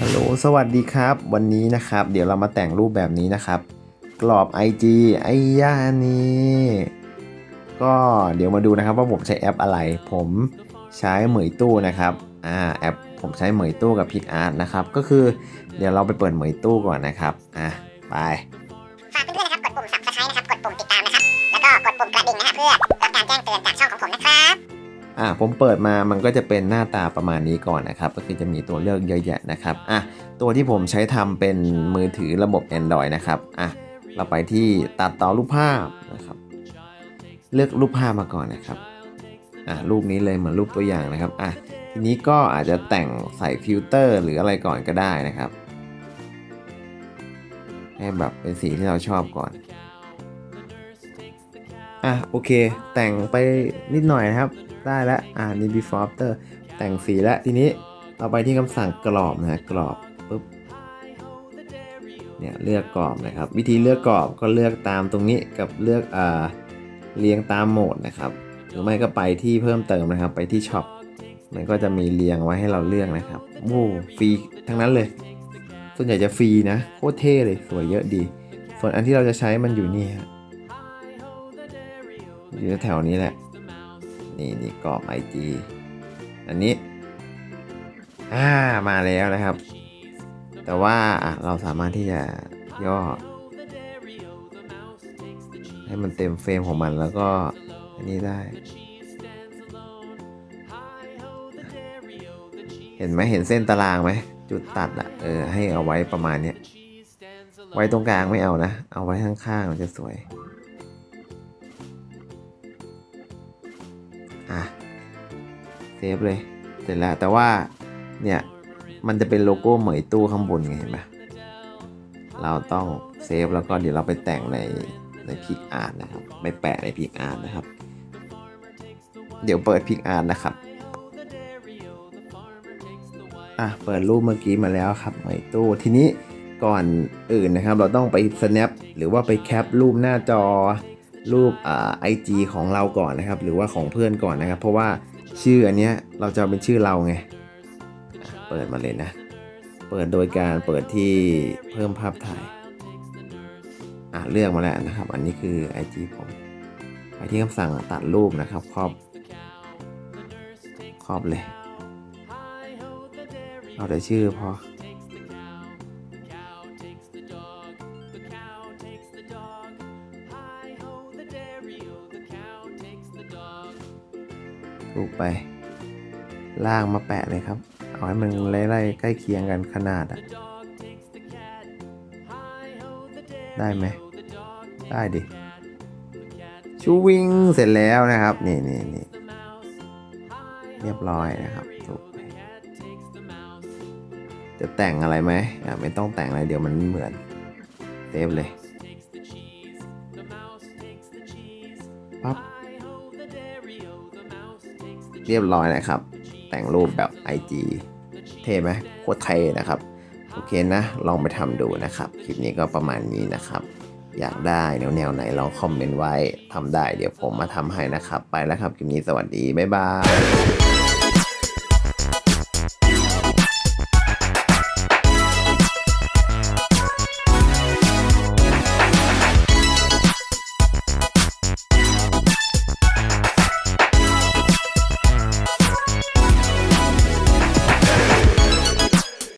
ฮัลโหลสวัสดีครับวันนี้นะครับเดี๋ยวเรามาแต่งรูปแบบนี้นะครับกรอบ IG ไอ้ย่านี่ก็เดี๋ยวมาดูนะครับว่าผมใช้แอปอะไรผมใช้เหมยตู้นะครับแอปผมใช้เหมยตู้กับพิกอาร์ตนะครับก็คือเดี๋ยวเราไปเปิดเหมยตู้ก่อนนะครับไปฝากเพื่อนๆนะครับกดปุ่ม Subscribe นะครับกดปุ่มติดตามนะครับแล้วก็กดปุ่มกระดิ่งนะครับเพื่อรับการแจ้งเตือนจากช่องของผมนะครับผมเปิดมามันก็จะเป็นหน้าตาประมาณนี้ก่อนนะครับก็คือจะมีตัวเลือกเยอะแยะนะครับตัวที่ผมใช้ทำเป็นมือถือระบบ Android นะครับเราไปที่ตัดต่อรูปภาพนะครับเลือกรูปภาพมาก่อนนะครับรูปนี้เลยเหมือนรูปตัวอย่างนะครับทีนี้ก็อาจจะแต่งใส่ฟิลเตอร์หรืออะไรก่อนก็ได้นะครับให้แบบเป็นสีที่เราชอบก่อนโอเคแต่งไปนิดหน่อยนะครับได้แล้วนี่ before after แต่งสีแล้วทีนี้เราไปที่คำสั่งกรอบนะกรอบปุ๊บเนี่ยเลือกกรอบนะครับวิธีเลือกกรอบก็เลือกตามตรงนี้กับเลือกเรียงตามโหมดนะครับหรือไม่ก็ไปที่เพิ่มเติมนะครับไปที่ช็อปมันก็จะมีเรียงไว้ให้เราเลือกนะครับโอ้ฟรีทั้งนั้นเลยส่วนใหญ่จะฟรีนะโคตรเท่เลยสวยเยอะดีส่วนอันที่เราจะใช้มันอยู่นี่อยู่แถวนี้แหละนี่กรอบ IG อันนี้มาแล้วนะครับแต่ว่าเราสามารถที่จะย่อให้มันเต็มเฟรมของมันแล้วก็อันนี้ได้เห็นไหมเห็นเส้นตารางไหมจุดตัดให้เอาไว้ประมาณนี้ไว้ตรงกลางไม่เอานะเอาไว้ข้างๆมันจะสวยเซฟเลยเสร็จแล้วแต่ว่าเนี่ยมันจะเป็นโลโก้เหมยตู้ข้างบนไงเห็นไหมเราต้องเซฟแล้วก็เดี๋ยวเราไปแต่งในพิกอาร์ตนะครับไปแปะในพิกอาร์ตนะครับเดี๋ยวเปิดพิกอาร์ตนะครับเปิดรูปเมื่อกี้มาแล้วครับเหมยตู้ทีนี้ก่อนอื่นนะครับเราต้องไป snap หรือว่าไปแคปรูปหน้าจอรูปIG ของเราก่อนนะครับหรือว่าของเพื่อนก่อนนะครับเพราะว่าชื่ออันเนี้ยเราจะเป็นชื่อเราไงเปิดมาเลยนะเปิดโดยการเปิดที่เพิ่มภาพถ่ายเลือกมาแล้วนะครับอันนี้คือ IG ผมไปที่คำสั่งตัดรูปนะครับครอบเลยเอาแต่ชื่อพอรูปไปลากมาแปะเลยครับเอาให้มันไล่ๆใกล้เคียงกันขนาดได้ไหมได้ดิชูวิ่งเสร็จแล้วนะครับนี่เรียบร้อยนะครับจะแต่งอะไรไหมไม่ต้องแต่งอะไรเดี๋ยวมันเหมือนเซฟเลยปั๊บเรียบร้อยนะครับแต่งรูปแบบ IG เท่ไหมโคตรเท่นะครับโอเคนะลองไปทำดูนะครับคลิปนี้ก็ประมาณนี้นะครับอยากได้แนวไหนลองคอมเมนต์ไว้ทำได้เดี๋ยวผมมาทำให้นะครับไปแล้วครับคลิปนี้สวัสดีบ๊ายบาย